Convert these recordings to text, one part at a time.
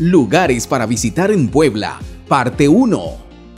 Lugares para visitar en Puebla, parte 1.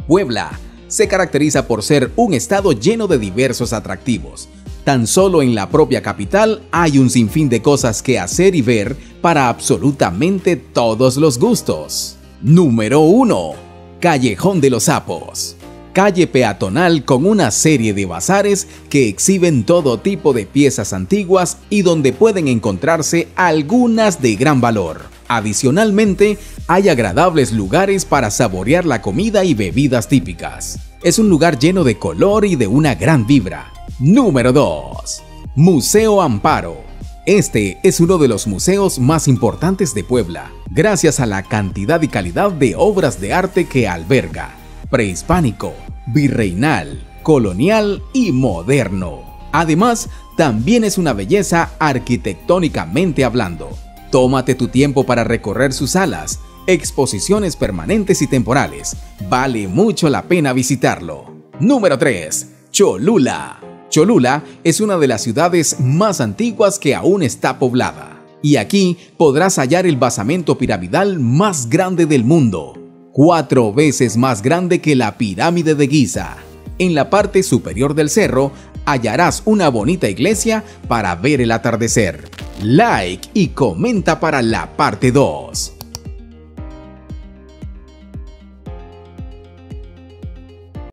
Puebla se caracteriza por ser un estado lleno de diversos atractivos. Tan solo en la propia capital hay un sinfín de cosas que hacer y ver para absolutamente todos los gustos. Número 1. Callejón de los Sapos. Calle peatonal con una serie de bazares que exhiben todo tipo de piezas antiguas y donde pueden encontrarse algunas de gran valor. Adicionalmente, hay agradables lugares para saborear la comida y bebidas típicas. Es un lugar lleno de color y de una gran vibra. Número 2. Museo Amparo. Este es uno de los museos más importantes de Puebla, gracias a la cantidad y calidad de obras de arte que alberga. Prehispánico, virreinal, colonial y moderno. Además, también es una belleza arquitectónicamente hablando. Tómate tu tiempo para recorrer sus salas, exposiciones permanentes y temporales. Vale mucho la pena visitarlo. Número 3. Cholula. Cholula es una de las ciudades más antiguas que aún está poblada. Y aquí podrás hallar el basamento piramidal más grande del mundo. 4 veces más grande que la pirámide de Giza. En la parte superior del cerro hallarás una bonita iglesia para ver el atardecer. Like y comenta para la parte 2.